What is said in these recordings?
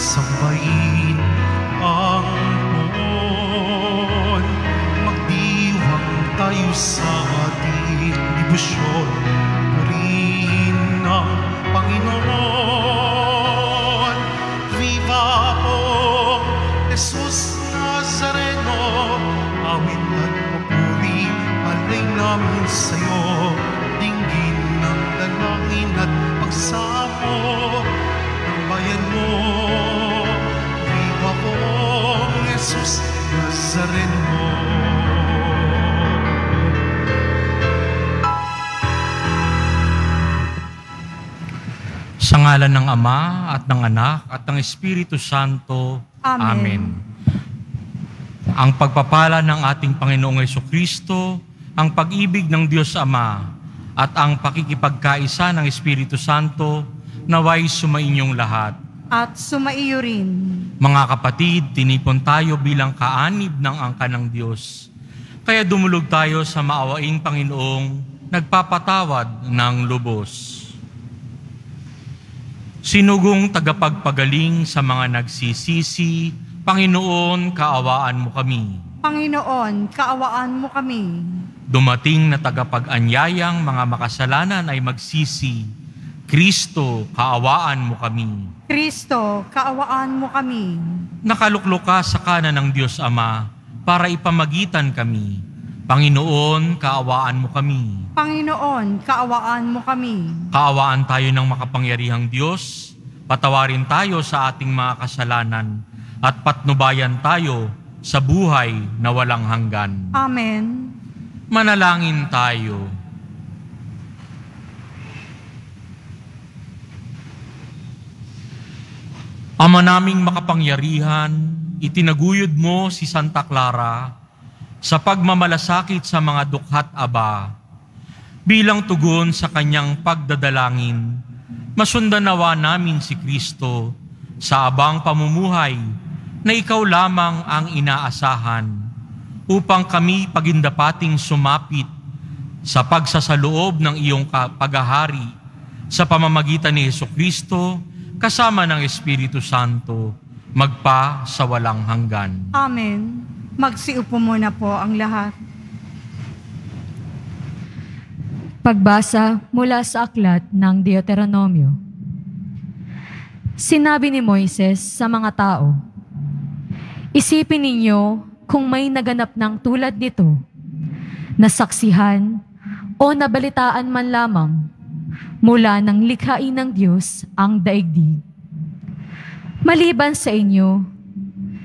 Sambahin ang Panginoon, magdiwang tayo sa ating dibusyon, purihin ang Panginoon. Viva po, Jesus Nazareno, awit at papuri, alay namin sa'yo, dinggin ng dalangin at pagsamo ng bayan mo. Jesus Nazareno. Sa ngalan ng Ama at ng Anak at ng Espiritu Santo. Amen. Ang pagpapala ng ating Panginoong Yesu Kristo, ang pag-ibig ng Diyos Ama, at ang pakikipagkaisa ng Espiritu Santo naway sumainyong lahat. At sumaiyo rin. Mga kapatid, tinipon tayo bilang kaanib ng angka ng Diyos. Kaya dumulog tayo sa maawaing Panginoong nagpapatawad ng lubos. Sinugong tagapagpagaling sa mga nagsisisi, Panginoon, kaawaan mo kami. Panginoon, kaawaan mo kami. Dumating na tagapag-anyayang mga makasalanan ay magsisi. Kristo, kaawaan mo kami. Kristo, kaawaan mo kami. Nakaluklok ka sa kanan ng Diyos Ama para ipamagitan kami. Panginoon, kaawaan mo kami. Panginoon, kaawaan mo kami. Kaawaan tayo ng makapangyarihang Diyos, patawarin tayo sa ating mga kasalanan, at patnubayan tayo sa buhay na walang hanggan. Amen. Manalangin tayo. Ama naming makapangyarihan, itinaguyod mo si Santa Clara sa pagmamalasakit sa mga dukhat aba. Bilang tugon sa kanyang pagdadalangin, masundanawa namin si Kristo sa abang pamumuhay na ikaw lamang ang inaasahan upang kami pagindapating sumapit sa pagsasaloob ng iyong paghahari sa pamamagitan ni Yesu Kristo kasama ng Espiritu Santo, magpa sa walang hanggan. Amen. Magsiupo muna po ang lahat. Pagbasa mula sa aklat ng Deuteronomio. Sinabi ni Moises sa mga tao, "Isipin ninyo kung may naganap ng tulad nito, nasaksihan o nabalitaan man lamang, mula ng likhain ng Diyos ang daigdig. Maliban sa inyo,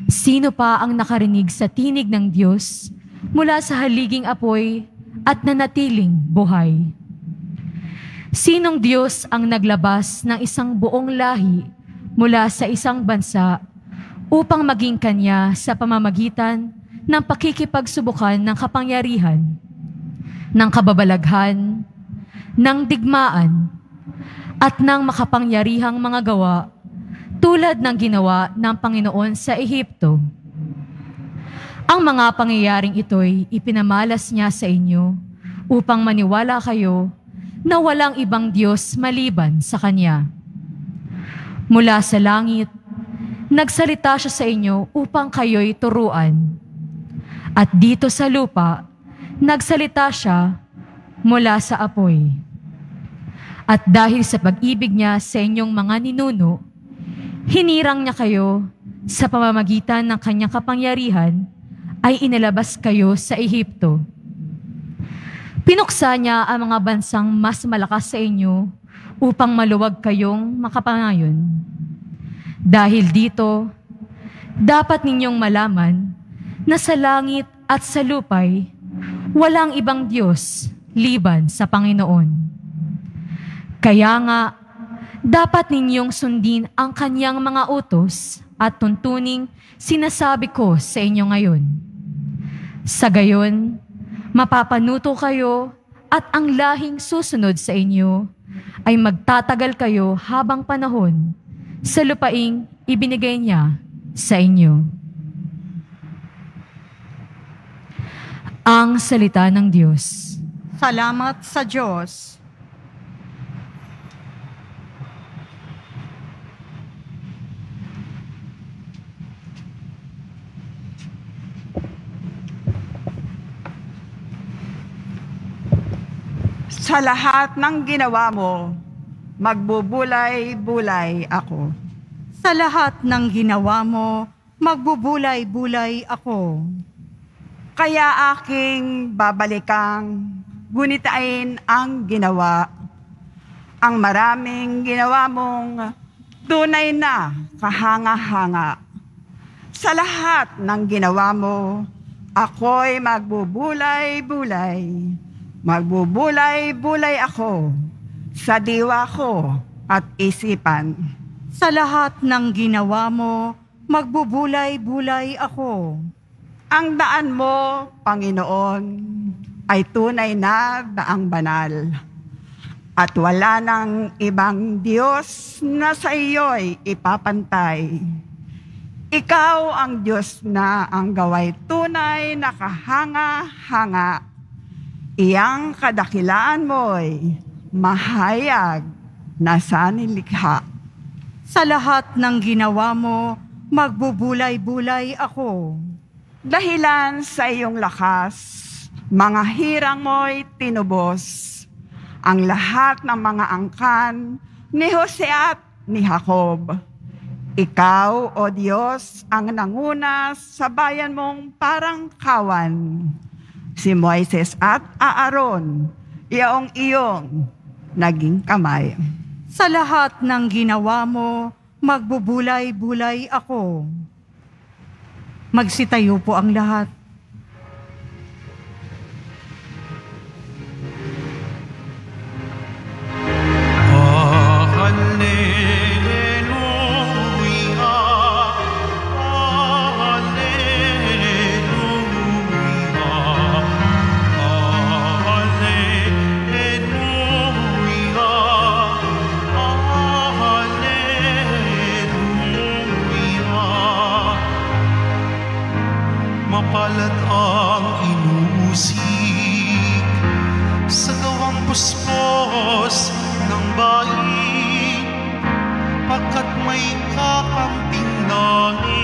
sino pa ang nakarinig sa tinig ng Diyos mula sa haliging apoy at nanatiling buhay? Sinong Diyos ang naglabas ng isang buong lahi mula sa isang bansa upang maging kanya sa pamamagitan ng pakikipagsubukan ng kapangyarihan, ng kababalaghan, ng digmaan, at ng makapangyarihang mga gawa tulad ng ginawa ng Panginoon sa Ehipto? Ang mga pangyayaring ito'y ipinamalas niya sa inyo upang maniwala kayo na walang ibang Diyos maliban sa Kanya. Mula sa langit, nagsalita siya sa inyo upang kayo'y turuan. At dito sa lupa, nagsalita siya mula sa apoy. At dahil sa pag-ibig niya sa inyong mga ninuno, hinirang niya kayo sa pamamagitan ng kanyang kapangyarihan ay inilabas kayo sa Ehipto. Pinuksa niya ang mga bansang mas malakas sa inyo upang maluwag kayong makapangayon. Dahil dito, dapat ninyong malaman na sa langit at sa lupay, walang ibang Diyos liban sa Panginoon. Kaya nga, dapat ninyong sundin ang kanyang mga utos at tuntuning sinasabi ko sa inyo ngayon. Sa gayon, mapapanuto kayo at ang lahing susunod sa inyo ay magtatagal kayo habang panahon sa lupaing ibinigay niya sa inyo." Ang salita ng Diyos. Salamat sa Diyos. Sa lahat ng ginawa mo, magbubulay-bulay ako. Sa lahat ng ginawa mo, magbubulay-bulay ako. Kaya aking babalikang gunitain ang ginawa. Ang maraming ginawa mong tunay na kahanga-hanga. Sa lahat ng ginawa mo, ako'y magbubulay-bulay. Magbubulay-bulay ako sa diwa ko at isipan. Sa lahat ng ginawa mo, magbubulay-bulay ako. Ang daan mo, Panginoon, ay tunay na daang banal. At wala nang ibang Diyos na sa iyo'y ipapantay. Ikaw ang Diyos na ang gaway tunay na kahanga-hanga. Iyang kadakilaan mo'y mahayag na sanilikha. Sa lahat ng ginawa mo, magbubulay-bulay ako. Dahilan sa iyong lakas, mga hirang mo'y tinubos. Ang lahat ng mga angkan ni Jose at ni Jacob. Ikaw, O Diyos, ang nanguna sa bayan mong parang kawan. Si Moises at Aaron, iyong naging kamay. Sa lahat ng ginawa mo, magbubulay-bulay ako. Magsitayo po ang lahat. Mapalat ang inusik sa gawang puspos ng bayi, pagkat may kakamping langit.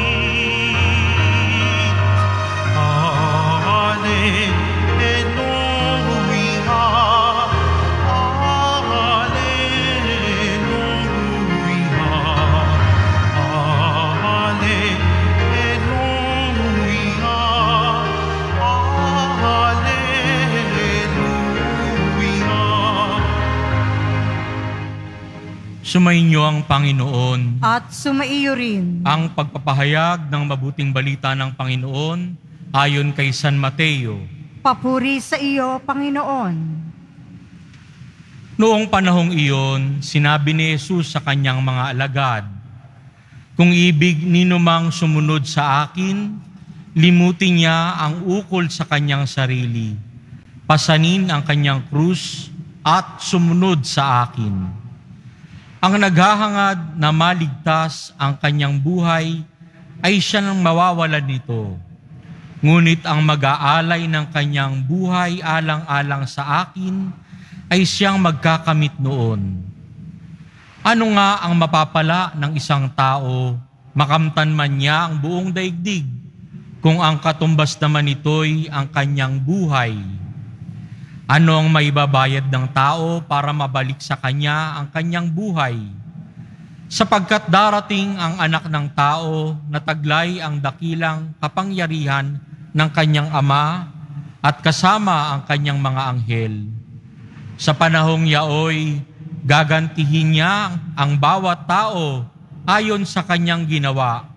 Sumainyo ang Panginoon. At sumaiyo rin. Ang pagpapahayag ng mabuting balita ng Panginoon ayon kay San Mateo. Papuri sa iyo, Panginoon. Noong panahong iyon, sinabi ni Jesus sa kanyang mga alagad, "Kung ibig ninumang sumunod sa akin, limutin niya ang ukol sa kanyang sarili, pasanin ang kanyang krus at sumunod sa akin. Ang naghahangad na maligtas ang kanyang buhay ay siya nang mawawalan nito. Ngunit ang mag-aalay ng kanyang buhay alang-alang sa akin ay siyang magkakamit noon. Ano nga ang mapapala ng isang tao, makamtan man niya ang buong daigdig, kung ang katumbas naman nito'y ang kanyang buhay? Ano ang maibabayad ng tao para mabalik sa kanya ang kanyang buhay? Sapagkat darating ang anak ng tao na taglay ang dakilang kapangyarihan ng kanyang ama at kasama ang kanyang mga anghel. Sa panahong yaoy, gagantihin niya ang bawat tao ayon sa kanyang ginawa.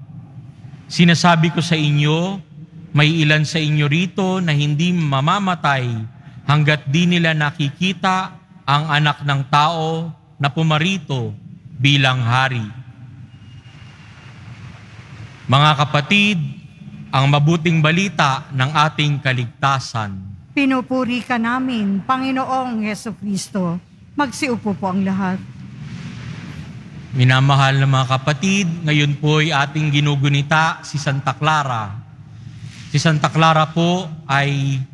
Sinasabi ko sa inyo, may ilan sa inyo rito na hindi mamamatay hanggat di nila nakikita ang anak ng tao na pumarito bilang hari." Mga kapatid, ang mabuting balita ng ating kaligtasan. Pinupuri ka namin, Panginoong Yesu Kristo. Magsiupo po ang lahat. Minamahal na mga kapatid, ngayon po'y ating ginugunita si Santa Clara. Si Santa Clara po ay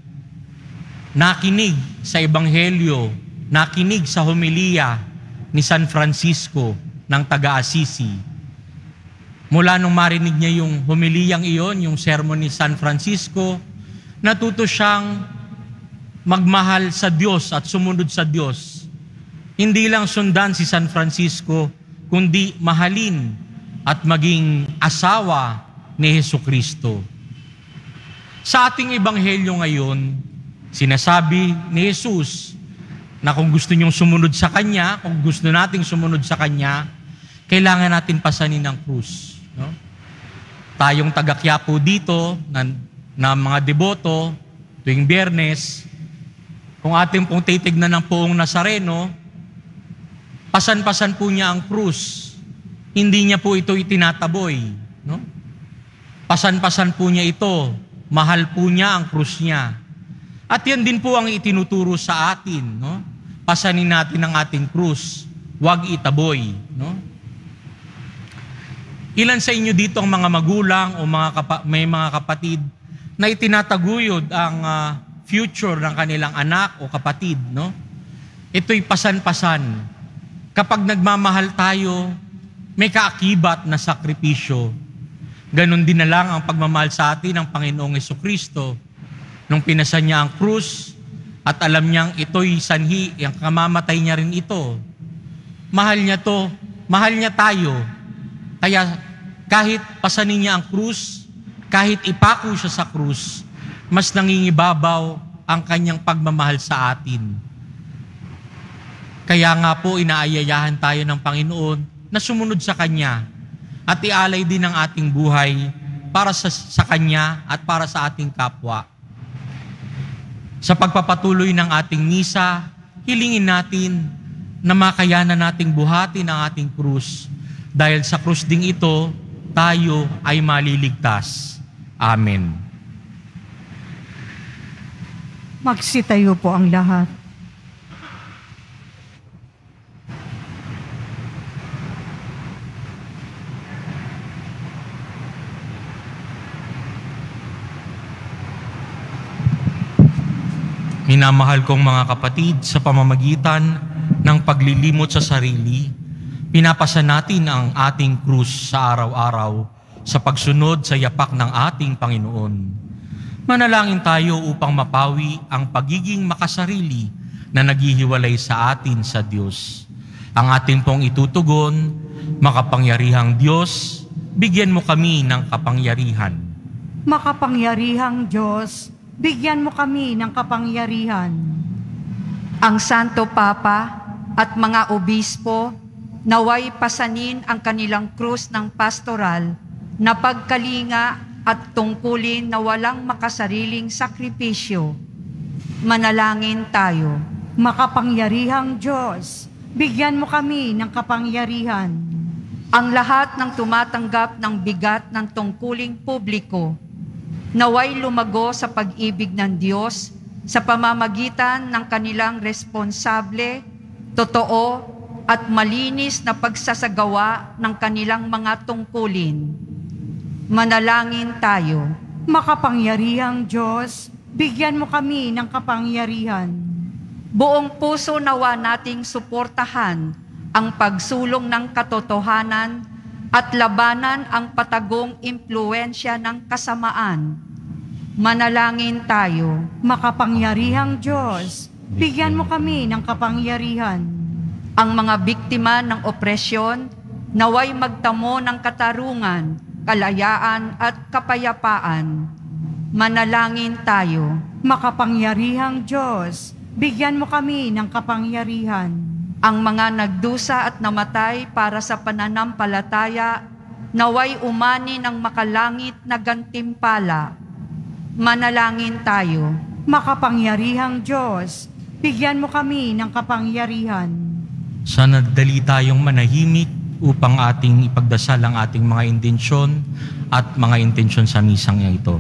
nakinig sa Ebanghelyo, nakinig sa homilya ni San Francisco ng taga-Assisi. Mula nung marinig niya yung homiliyang iyon, yung sermon ni San Francisco, natuto siyang magmahal sa Diyos at sumunod sa Diyos. Hindi lang sundan si San Francisco, kundi mahalin at maging asawa ni Yesu Kristo. Sa ating ebanghelyo ngayon, sinasabi ni Jesus na kung gusto niyong sumunod sa Kanya, kung gusto nating sumunod sa Kanya, kailangan natin pasanin ang krus. No? Tayong taga-Quiapo dito, na mga deboto, tuwing Biyernes, kung ating pong titignan ng poong Nazareno, pasan-pasan po niya ang krus. Hindi niya po ito itinataboy. No? Pasan-pasan po niya ito. Mahal po niya ang krus niya. At yan din po ang itinuturo sa atin. No? Pasanin natin ang ating krus. Huwag itaboy. No? Ilan sa inyo dito ang mga magulang o may mga kapatid na itinataguyod ang future ng kanilang anak o kapatid, no? Ito'y pasan-pasan. Kapag nagmamahal tayo, may kaakibat na sakripisyo. Ganon din na lang ang pagmamahal sa atin ng Panginoong Jesucristo. Nung pinasa niya ang krus at alam niyang ito'y sanhi, ang kamamatay niya rin ito. Mahal niya to, mahal niya tayo. Kaya kahit pasanin niya ang krus, kahit ipako siya sa krus, mas nangingibabaw ang kanyang pagmamahal sa atin. Kaya nga po inaayayahan tayo ng Panginoon na sumunod sa Kanya at ialay din ang ating buhay para sa Kanya at para sa ating kapwa. Sa pagpapatuloy ng ating misa, hilingin natin na makayanan nating buhatin ang ating krus. Dahil sa krus ding ito, tayo ay maliligtas. Amen. Magsitayo po ang lahat. Minamahal kong mga kapatid, sa pamamagitan ng paglilimot sa sarili, pinapasa natin ang ating krus sa araw-araw sa pagsunod sa yapak ng ating Panginoon. Manalangin tayo upang mapawi ang pagiging makasarili na naghihiwalay sa atin sa Diyos. Ang ating pong itutugon, makapangyarihang Diyos, bigyan mo kami ng kapangyarihan. Makapangyarihang Diyos, bigyan mo kami ng kapangyarihan. Ang Santo Papa at mga obispo, naway pasanin ang kanilang krus ng pastoral na pagkalinga at tungkulin na walang makasariling sakripisyo. Manalangin tayo. Makapangyarihang Diyos, bigyan mo kami ng kapangyarihan. Ang lahat ng tumatanggap ng bigat ng tungkuling publiko, naway lumago sa pag-ibig ng Diyos sa pamamagitan ng kanilang responsable, totoo, at malinis na pagsasagawa ng kanilang mga tungkulin. Manalangin tayo. Makapangyarihang Diyos, bigyan mo kami ng kapangyarihan. Buong puso nawa nating suportahan ang pagsulong ng katotohanan at labanan ang patagong impluensya ng kasamaan. Manalangin tayo. Makapangyarihang Diyos, bigyan mo kami ng kapangyarihan. Ang mga biktima ng opresyon, naway magtamo ng katarungan, kalayaan at kapayapaan. Manalangin tayo. Makapangyarihang Diyos, bigyan mo kami ng kapangyarihan. Ang mga nagdusa at namatay para sa pananampalataya, naway umani ng makalangit na gantimpala. Manalangin tayo. Makapangyarihang Diyos, bigyan mo kami ng kapangyarihan. Sana dali tayong manahimik upang ating ipagdasal ang ating mga intensyon at mga intensyon sa misang ito.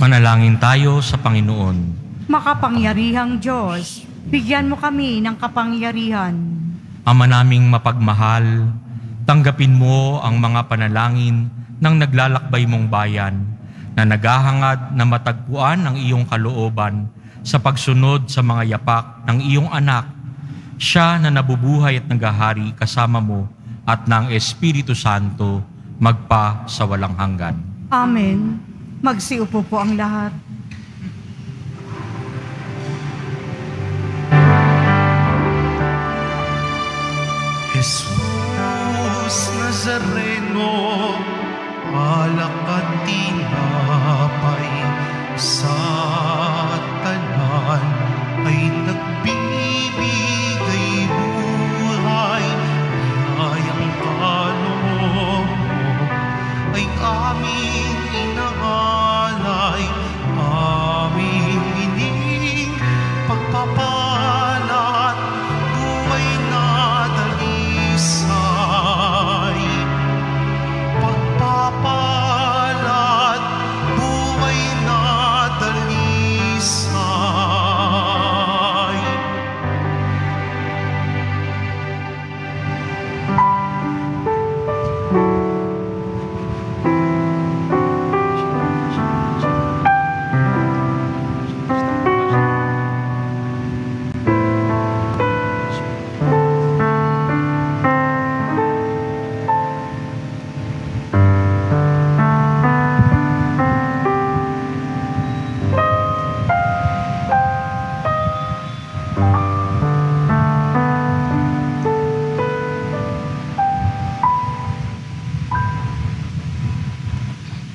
Manalangin tayo sa Panginoon. Makapangyarihang Diyos, bigyan mo kami ng kapangyarihan. Ama naming mapagmahal, tanggapin mo ang mga panalangin ng naglalakbay mong bayan na naghahangad na matagpuan ang iyong kalooban sa pagsunod sa mga yapak ng iyong anak, siya na nabubuhay at naghahari kasama mo at ng Espiritu Santo, magpa sa walang hanggan. Amen. Magsiupo po ang lahat. Jesus Nazareno, alakatinapay sa tanan ay nagbibigay buhay. Ngayang tanong mo ay aming inaalay, aming hiling pagpapalat, buhay na dalisay. Pagpapalat, buhay na dalisay.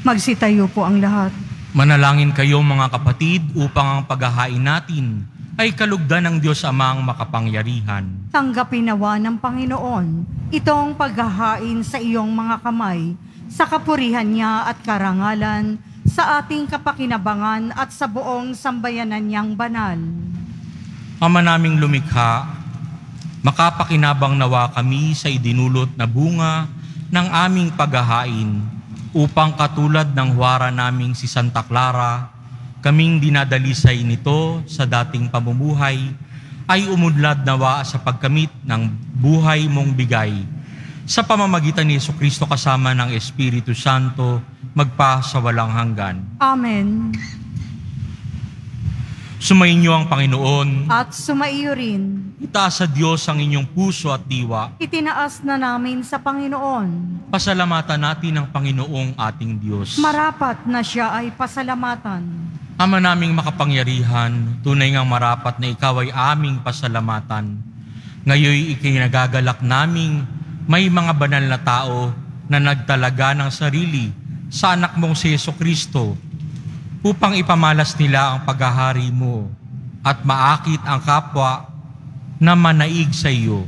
Magsitayo po ang lahat. Manalangin kayo mga kapatid upang ang paghahain natin ay kalugdan ng Diyos Amang makapangyarihan. Tanggapin nawa ng Panginoon itong paghahain sa iyong mga kamay sa kapurihan niya at karangalan, sa ating kapakinabangan at sa buong sambayanan niyang banal. Ama naming lumikha, makapakinabang nawa kami sa idinulot na bunga ng aming paghahain, upang katulad ng huwara naming si Santa Clara, kaming dinadalisay nito sa dating pamumuhay, ay umudlad nawa sa pagkamit ng buhay mong bigay. Sa pamamagitan ni Yesu Kristo kasama ng Espiritu Santo, magpa sa walang hanggan. Amen. Sumainyo ang Panginoon. At sumaiyo rin. Itaas sa Diyos ang inyong puso at diwa. Itinaas na namin sa Panginoon. Pasalamatan natin ang Panginoong ating Diyos. Marapat na siya ay pasalamatan. Ama naming makapangyarihan, tunay ngang marapat na ikaw ay aming pasalamatan. Ngayoy ikinagagalak naming may mga banal na tao na nagtalaga ng sarili sa anak mong si Yesu Kristo, upang ipamalas nila ang paghahari mo at maakit ang kapwa na manaig sa iyo.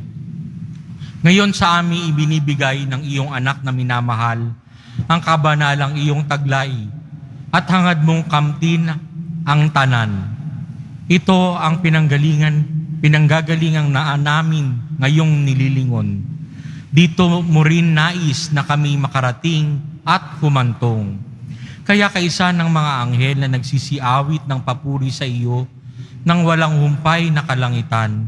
Ngayon sa amin ibinibigay ng iyong anak na minamahal ang kabanalang iyong taglay at hangad mong kamtin ang tanan. Ito ang pinanggagalingang na namin ngayong nililingon. Dito mo rin nais na kami makarating at humantong. Kaya kaisa ng mga anghel na nagsisiawit ng papuri sa iyo ng walang humpay na kalangitan.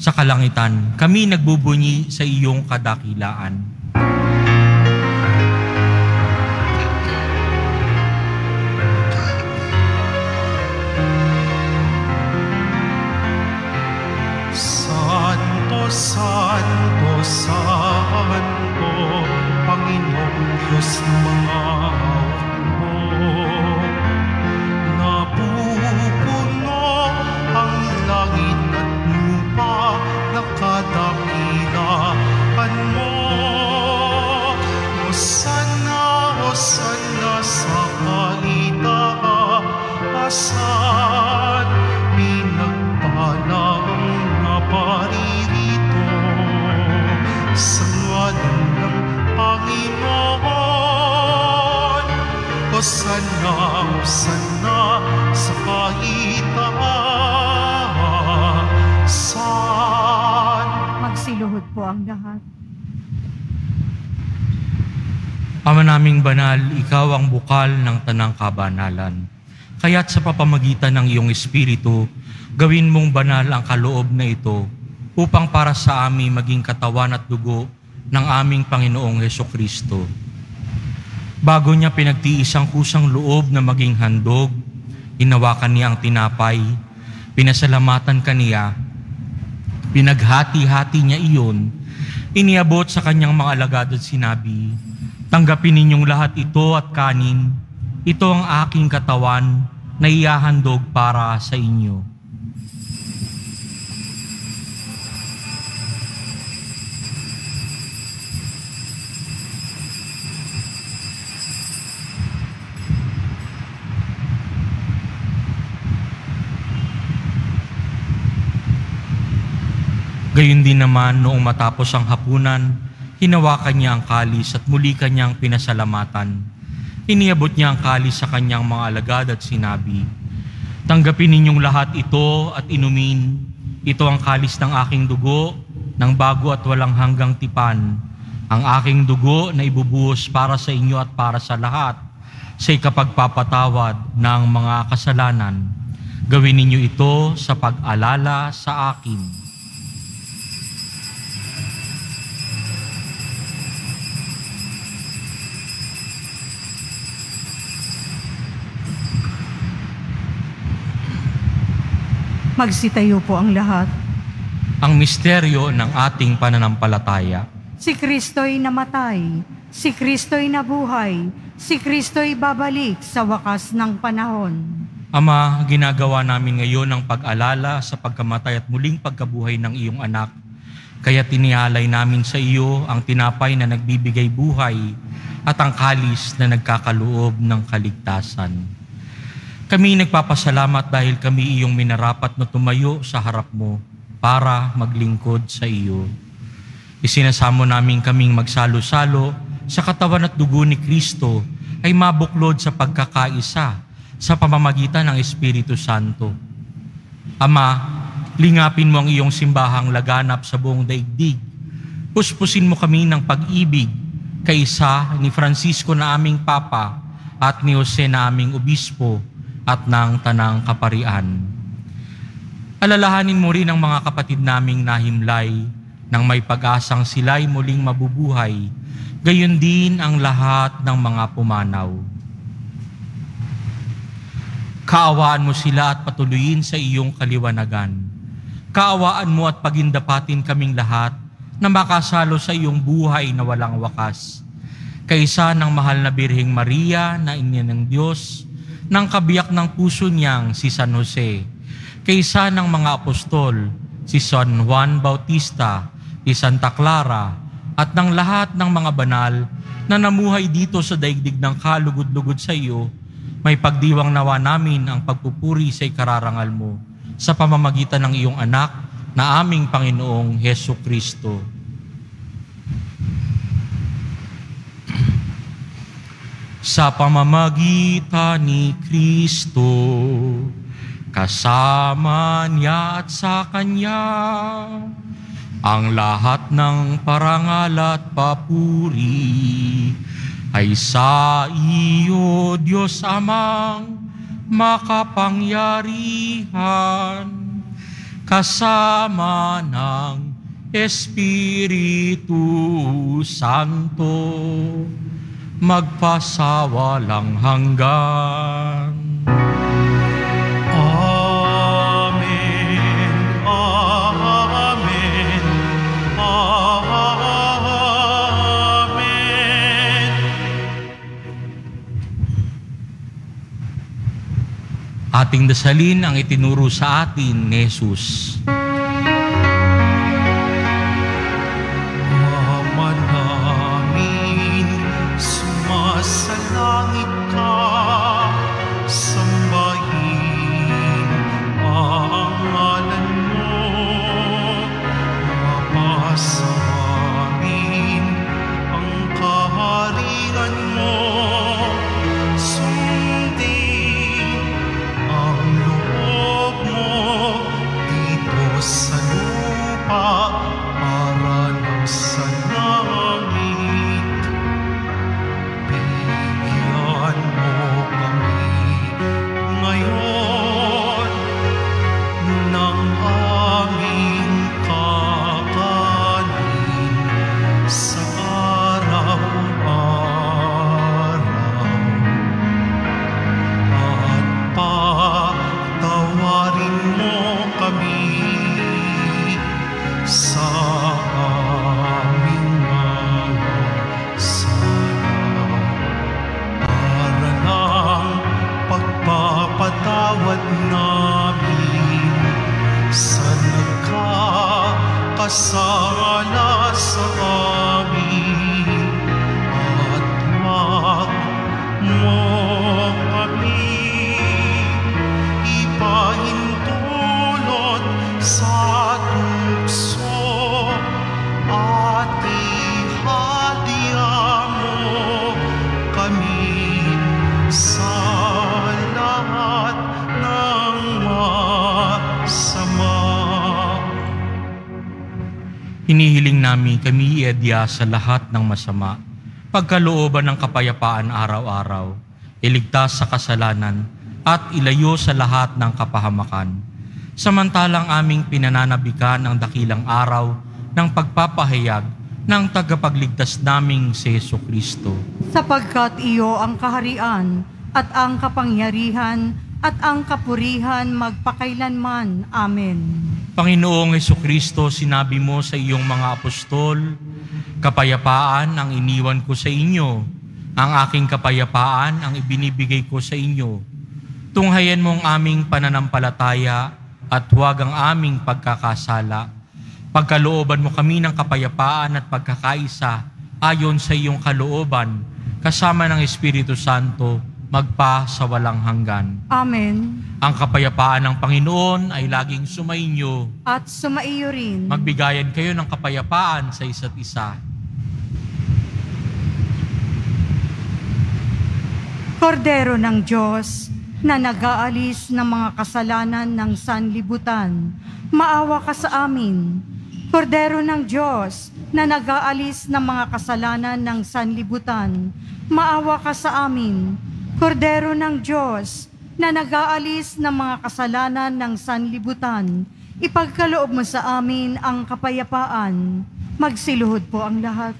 Sa kalangitan, kami nagbubunyi sa iyong kadakilaan. Santo, Santo, Santo, Panginoong Diyos ng mga sana sa kalita asal pinagpalang na paririto sa ngalan ng Panginoon. O sana sa kalita asal. Magsiluhod po ang lahat. Ama naming banal, ikaw ang bukal ng tanang kabanalan. Kaya't sa papamagitan ng iyong Espiritu, gawin mong banal ang kaloob na ito upang para sa amin maging katawan at dugo ng aming Panginoong Hesukristo. Bago niya pinagtiis ang kusang loob na maging handog, inawakan niya ang tinapay, pinasalamatan kaniya, pinaghati-hati niya iyon, Iniabot sa kanyang mga alagad at sinabi, "Tanggapin ninyong lahat ito at kanin. Ito ang aking katawan na ihahandog para sa inyo." Gayun din naman, noong matapos ang hapunan, hinawakan niya ang kalis at muli kanyang pinasalamatan. Iniabot niya ang kalis sa kanyang mga alagad at sinabi, "Tanggapin ninyong lahat ito at inumin. Ito ang kalis ng aking dugo, ng bago at walang hanggang tipan. Ang aking dugo na ibubuhos para sa inyo at para sa lahat, sa ikapagpapatawad ng mga kasalanan. Gawin ninyo ito sa pag-alala sa akin." Magsitayo po ang lahat. Ang misteryo ng ating pananampalataya. Si Kristo'y namatay, si Kristo'y nabuhay, si Kristo'y babalik sa wakas ng panahon. Ama, ginagawa namin ngayon ang pag-alala sa pagkamatay at muling pagkabuhay ng iyong anak. Kaya tinihalay namin sa iyo ang tinapay na nagbibigay buhay at ang kalis na nagkakaloob ng kaligtasan. Kami nagpapasalamat dahil kami iyong minarapat na tumayo sa harap mo para maglingkod sa iyo. Isinasamo namin kaming magsalo-salo sa katawan at dugo ni Kristo ay mabuklod sa pagkakaisa sa pamamagitan ng Espiritu Santo. Ama, lingapin mo ang iyong simbahang laganap sa buong daigdig. Puspusin mo kami ng pag-ibig kaysa ni Francisco na aming Papa at ni Jose na aming Obispo at ng Tanang Kaparian. Alalahanin mo rin ang mga kapatid naming nahimlay nang may pag-asang sila'y muling mabubuhay, gayon din ang lahat ng mga pumanaw. Kaawaan mo sila at patuloyin sa iyong kaliwanagan. Kaawaan mo at pagindapatin kaming lahat na makasalo sa iyong buhay na walang wakas. Kaysa ng mahal na Birhing Maria na ina ng Diyos, ng kabiyak ng puso niyang si San Jose, kaysa ng mga apostol, si San Juan Bautista, si Santa Clara, at ng lahat ng mga banal na namuhay dito sa daigdig ng kalugod-lugod sa iyo, may pagdiwang nawa namin ang pagpupuri sa ikararangal mo sa pamamagitan ng iyong anak na aming Panginoong Yesu Kristo. Sa pamamagitan ni Kristo, kasama niya at sa kanya, ang lahat ng parangal at papuri ay sa iyo, Diyos Amang makapangyarihan, kasama ng Espiritu Santo, magpasawalang hanggan. Amen, amen, amen. Ating dasalin ang itinuro sa atin ni Jesus. Sundin ang loob mo dito Hinihiling namin kami iadya sa lahat ng masama, pagkalooban ng kapayapaan araw-araw, iligtas sa kasalanan, at ilayo sa lahat ng kapahamakan. Samantalang aming pinananabikan ang dakilang araw ng pagpapahayag ng tagapagligtas naming si Yesu Kristo. Sapagkat iyo ang kaharian at ang kapangyarihan at ang kapurihan magpakailanman. Amen. Panginoong Yesu Kristo, sinabi mo sa iyong mga apostol, kapayapaan ang iniwan ko sa inyo, ang aking kapayapaan ang ibinibigay ko sa inyo. Tunghayan mong aming pananampalataya at huwag ang aming pagkakasala. Pagkalooban mo kami ng kapayapaan at pagkakaisa ayon sa iyong kalooban, kasama ng Espiritu Santo, magpa sa walang hanggan. Amen. Ang kapayapaan ng Panginoon ay laging sumainyo. At sumaiyo rin. Magbigayan kayo ng kapayapaan sa isa't isa. Kordero ng Diyos, na nag-aalis ng mga kasalanan ng sanlibutan, maawa ka sa amin. Kordero ng Diyos, na nag-aalis ng mga kasalanan ng sanlibutan, maawa ka sa amin. Kordero ng Diyos, na nag-aalis ng mga kasalanan ng sanlibutan, ipagkaloob mo sa amin ang kapayapaan. Magsiluhod po ang lahat.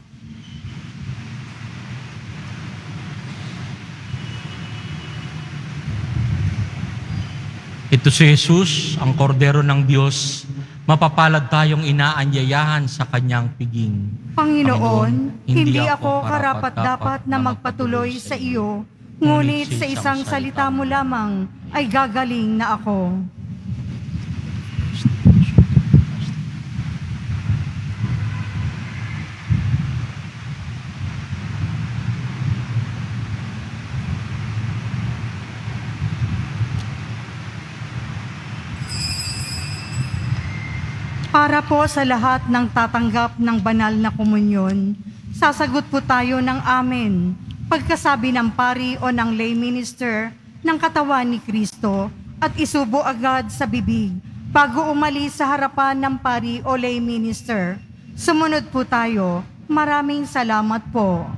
Ito si Jesus, ang Kordero ng Diyos, mapapalad tayong inaanyayahan sa Kanyang piging. Panginoon, hindi ako karapat-dapat na magpatuloy sa iyo, ngunit sa isang salita mo lamang ay gagaling na ako. Para po sa lahat ng tatanggap ng banal na komunyon, sasagot po tayo ng amen. Pagkasabi ng pari o ng lay minister ng katawan ni Kristo at isubo agad sa bibig bago umalis sa harapan ng pari o lay minister. Sumunod po tayo. Maraming salamat po.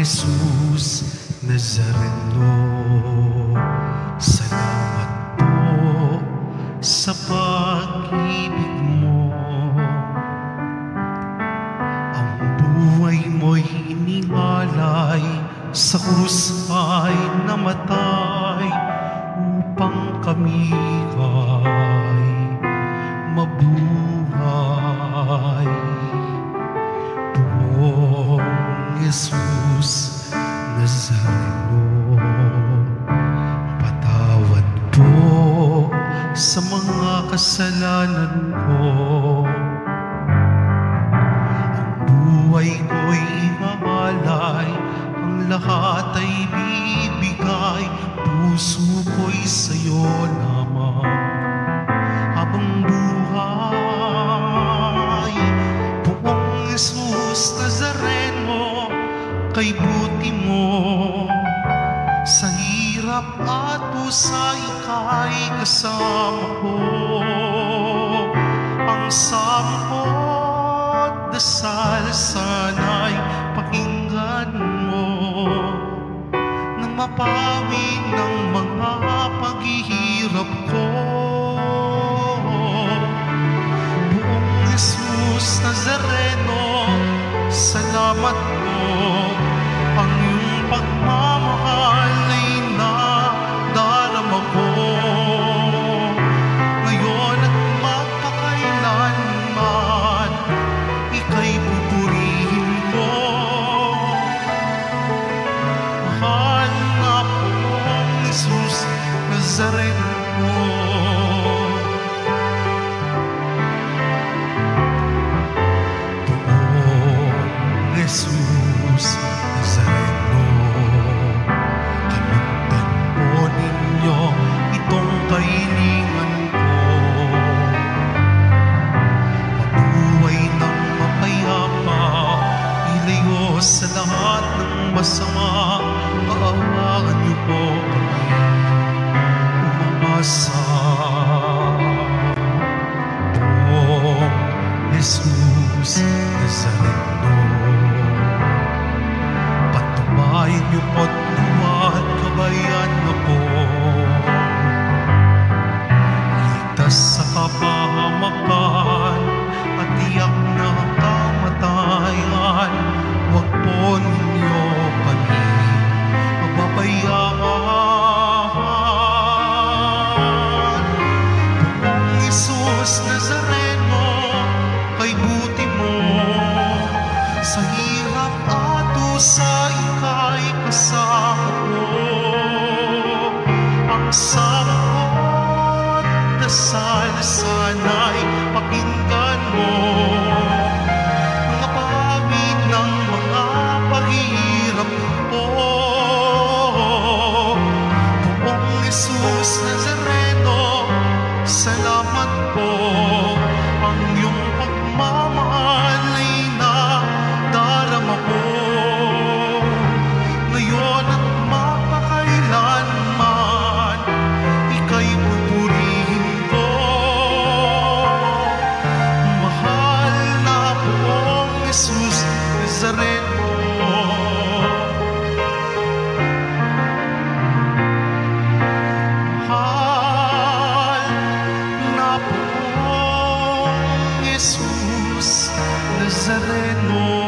Jesus Nazareno, salamat po sa pag-ibig mo. Ang buhay mo'y iningalay, sa krus ay namatay, upang kami ay mabuhay. Poong Jesus Nazareno, patawad po sa mga kasalanan ko. Ang buhay ko'y imamalay, ang lahat ay bibigay, puso ko'y sa'yo naman habang buhay. Poong Jesus Nazareno, kay buti mo sa hirap at usay ika'y kasama ko. Ang sama ko at dasal sana'y pakinggan mo, nang mapawi ng mga paghihirap ko. Buong Jesus Nazareno, salamat mo. Ang iyong pagmamahal ay nadarama ko. Ngayon Jesus Nazareno, kay buti mo sa hirap at usay kay kasama ko. Ang samot na sana sana'y pakinggan mo mga pamit ng mga pahirap po. Buong Jesus Nazareno, salamat po. Ang iyong pagmamahal ay nadarama ko ngayon at mapakailanman. Ika'y pupurihin ko, mahal na buong Jesus Nazareno. Jesus Nazareno.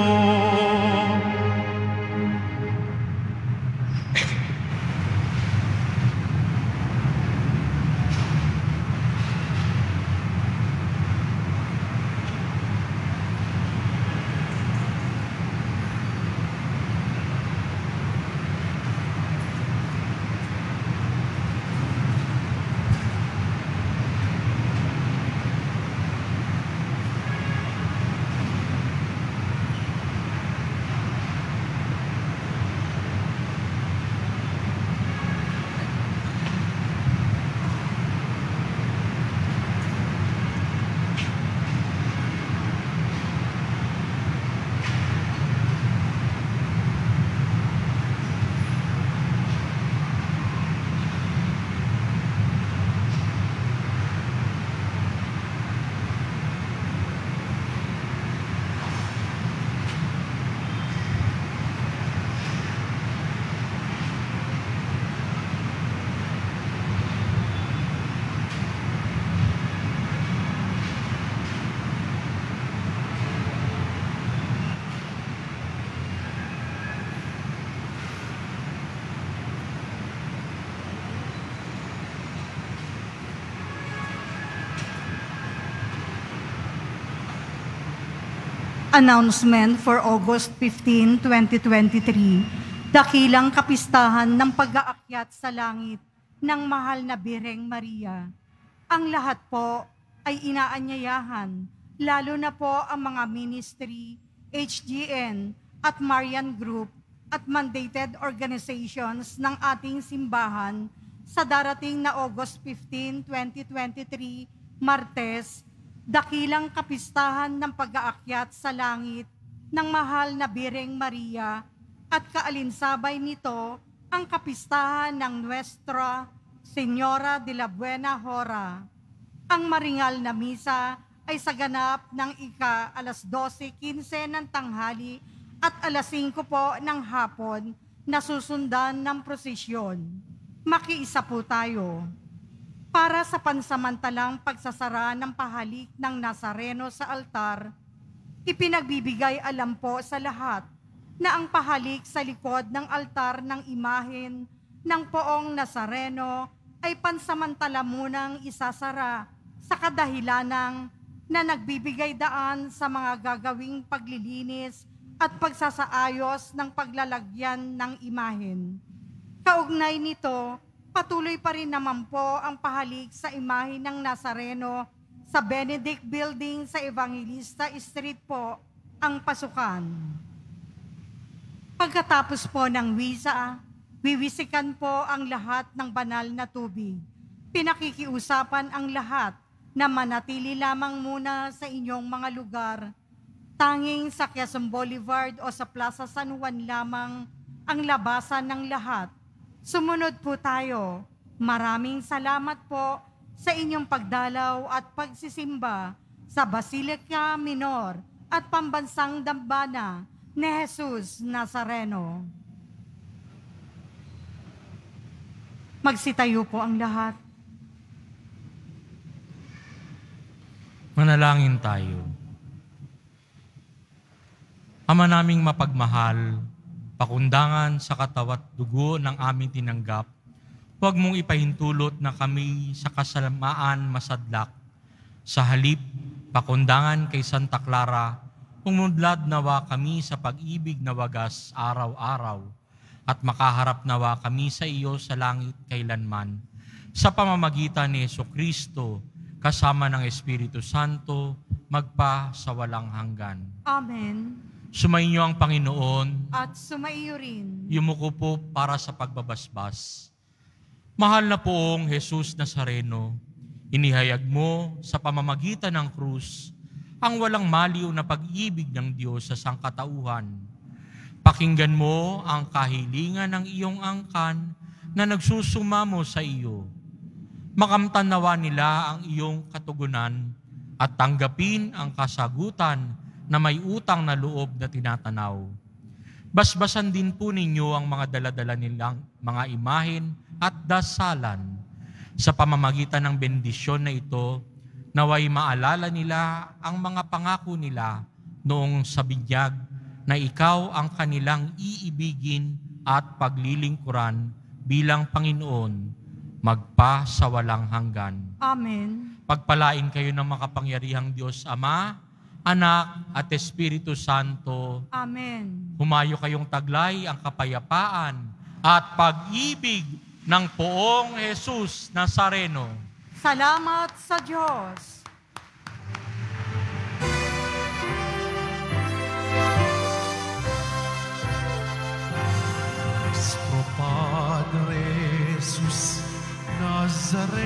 Announcement for August 15, 2023, dakilang kapistahan ng pag-aakyat sa langit ng mahal na Birhing Maria. Ang lahat po ay inaanyayahan, lalo na po ang mga ministry, HGN at Marian Group at mandated organizations ng ating simbahan sa darating na August 15, 2023, Martes, dakilang kapistahan ng pag-aakyat sa langit ng mahal na Birhing Maria at kaalinsabay nito ang kapistahan ng Nuestra Señora de la Buena Hora. Ang maringal na misa ay sa ganap ng ika-alas 12:15 ng tanghali at alas 5 po ng hapon na susundan ng prosesyon. Makiisa po tayo. Para sa pansamantalang pagsasara ng pahalik ng Nazareno sa altar, ipinagbibigay alam po sa lahat na ang pahalik sa likod ng altar ng imahen ng poong Nazareno ay pansamantala munang isasara sa kadahilanang na nagbibigay daan sa mga gagawing paglilinis at pagsasaayos ng paglalagyan ng imahen. Kaugnay nito, patuloy pa rin naman po ang pahalik sa imahe ng Nazareno sa Benedict Building sa Evangelista Street po ang pasukan. Pagkatapos po ng wisa, wiwisikan po ang lahat ng banal na tubig. Pinakikiusapan ang lahat na manatili lamang muna sa inyong mga lugar. Tanging sa Quezon Boulevard o sa Plaza San Juan lamang ang labasan ng lahat. Sumunod po tayo. Maraming salamat po sa inyong pagdalaw at pagsisimba sa Basilica Minor at Pambansang Dambana ni Jesus Nazareno. Magsitayo po ang lahat. Manalangin tayo. Ama naming mapagmahal, pakundangan sa katawat dugo ng aming tinanggap, huwag mong ipahintulot na kami sa kasamaan masadlak, Sa halip, pakundangan kay Santa Clara, umudlad nawa kami sa pag-ibig na wagas araw-araw, at makaharap nawa kami sa iyo sa langit kailanman, sa pamamagitan ni Yesu Kristo, kasama ng Espiritu Santo, magpa sa walang hanggan. Amen. Sumainyo ang Panginoon, at sumaiyo rin. Yumuko po para sa pagbabasbas. Mahal na poong Jesus Nazareno, inihayag mo sa pamamagitan ng krus ang walang maliw na pag-ibig ng Diyos sa sangkatauhan. Pakinggan mo ang kahilingan ng iyong angkan na nagsusumamo sa iyo. Makamtan nawa nila ang iyong katugunan at tanggapin ang kasagutan na may utang na loob na tinatanaw. Basbasan din po ninyo ang mga daladala nilang mga imahen at dasalan. Sa pamamagitan ng bendisyon na ito, naway maalala nila ang mga pangako nila noong sa binyag na ikaw ang kanilang iibigin at paglilingkuran bilang Panginoon, magpa sa walang hanggan. Amen. Pagpalain kayo ng makapangyarihang Diyos Ama, Anak at Espiritu Santo. Amen. Humayo kayong taglay ang kapayapaan at pag-ibig ng poong Jesus Nazareno. Salamat sa Diyos. Nuestro Padre Jesus Nazareno,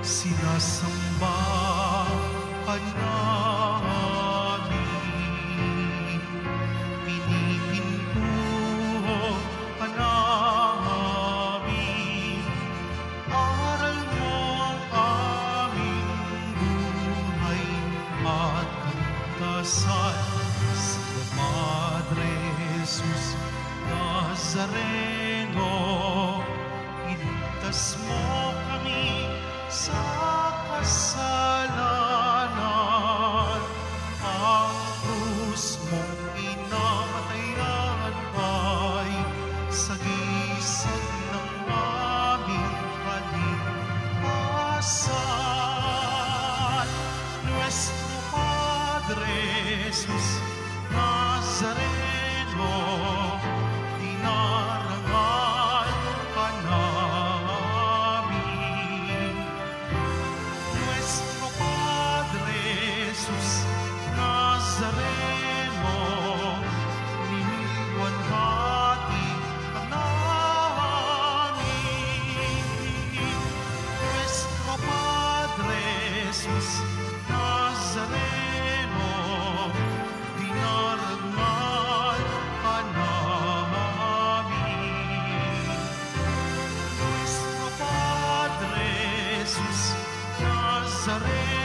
sinasamba ka namin, pinipintuho ka namin, aral mo aming buhay at kantasan. Santo Padre Jesus Nazareno, iligtas mo kami sa kasalanan. Jesus Nazareno, dinarangal ka namin. Nuestro Padre Jesus Nazareno, niliwanhati ka namin. Nuestro Padre Jesus Nazareno, Nazareno.